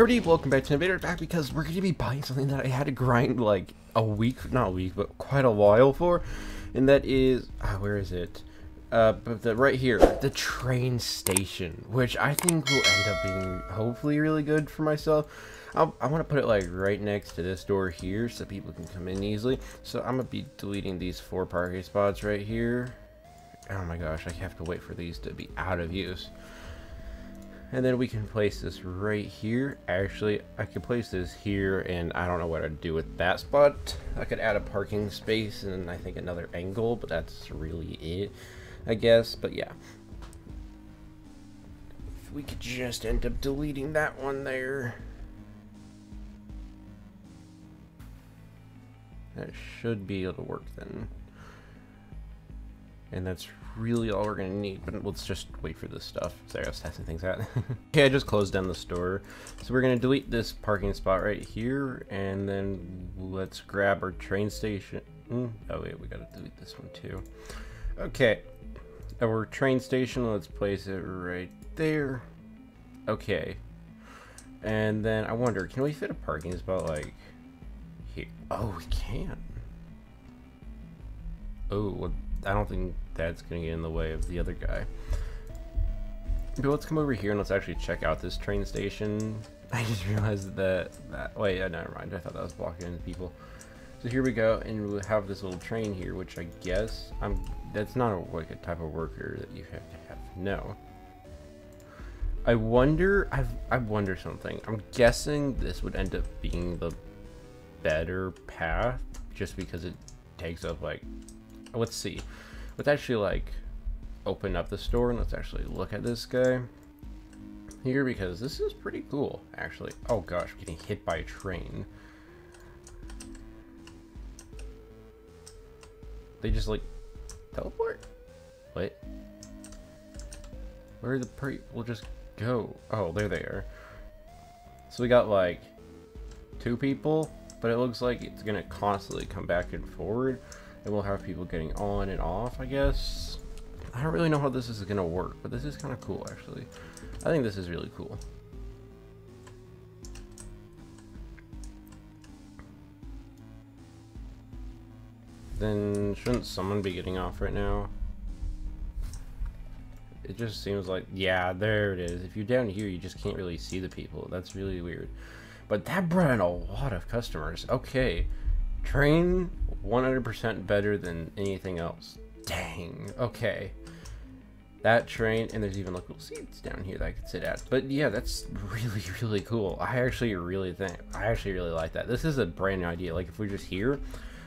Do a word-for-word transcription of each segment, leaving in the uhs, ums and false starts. Everybody, welcome back to Invader Pack, because we're going to be buying something that I had to grind like a week, not a week, but quite a while for, and that is, ah, where is it? Uh, but the, right here, the train station, which I think will end up being hopefully really good for myself. I'll, I want to put it like right next to this door here so people can come in easily. So I'm going to be deleting these four parking spots right here. Oh my gosh, I have to wait for these to be out of use. And then we can place this right here. Actually, I could place this here, and I don't know what I'd do with that spot. I could add a parking space and I think another angle, but that's really it, I guess. But yeah, if we could just end up deleting that one there, that should be able to work then. And that's really all we're gonna need, but let's just wait for this stuff. Sorry, I was testing things out. Okay, I just closed down the store. So we're gonna delete this parking spot right here, and then let's grab our train station. Mm. Oh wait, we gotta delete this one too. Okay, our train station, let's place it right there. Okay, and then I wonder, can we fit a parking spot like here? Oh, we can. Oh, well, I don't think that's gonna get in the way of the other guy. But let's come over here and let's actually check out this train station. I just realized that that wait, yeah, never mind. I thought that was blocking in people. So here we go, and we'll have this little train here, which I guess I'm. That's not a, like a type of worker that you have to have. No. I wonder. I I wonder something. I'm guessing this would end up being the better path, just because it takes up like. Let's see. Let's actually like open up the store and let's actually look at this guy here, because this is pretty cool actually. Oh gosh, I'm getting hit by a train. They just like teleport? What? Where are the pre- we'll just go. Oh, there they are. So we got like two people, but it looks like it's gonna constantly come back and forward. And we'll have people getting on and off, I guess. I don't really know how this is gonna work, but this is kind of cool, actually. I think this is really cool. Then, shouldn't someone be getting off right now? It just seems like, yeah, there it is. If you're down here, you just can't really see the people. That's really weird. But that brought in a lot of customers. Okay. Train one hundred percent better than anything else. Dang. Okay. That train, and there's even little seats down here that I could sit at. But yeah, that's really, really cool. I actually really think, I actually really like that. This is a brand new idea. Like if we're just here,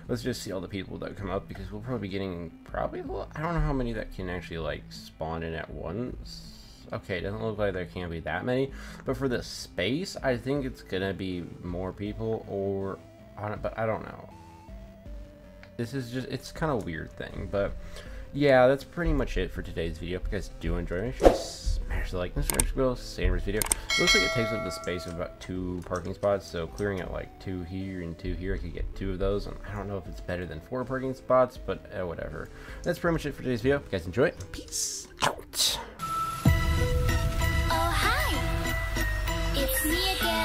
let's just see all the people that come up, because we'll probably be getting probably, well, I don't know how many that can actually like spawn in at once. Okay, it doesn't look like there can be that many, but for the space, I think it's gonna be more people, or on it, but I don't know. This is just, it's kind of a weird thing, but yeah, that's pretty much it for today's video. If you guys do enjoy, make sure you smash the like, subscribe, bell, save this video. It looks like it takes up the space of about two parking spots, so clearing out like two here and two here, I could get two of those, and I don't know if it's better than four parking spots, but eh, whatever. That's pretty much it for today's video. If you guys enjoy it, peace out. Oh hi, it's me again.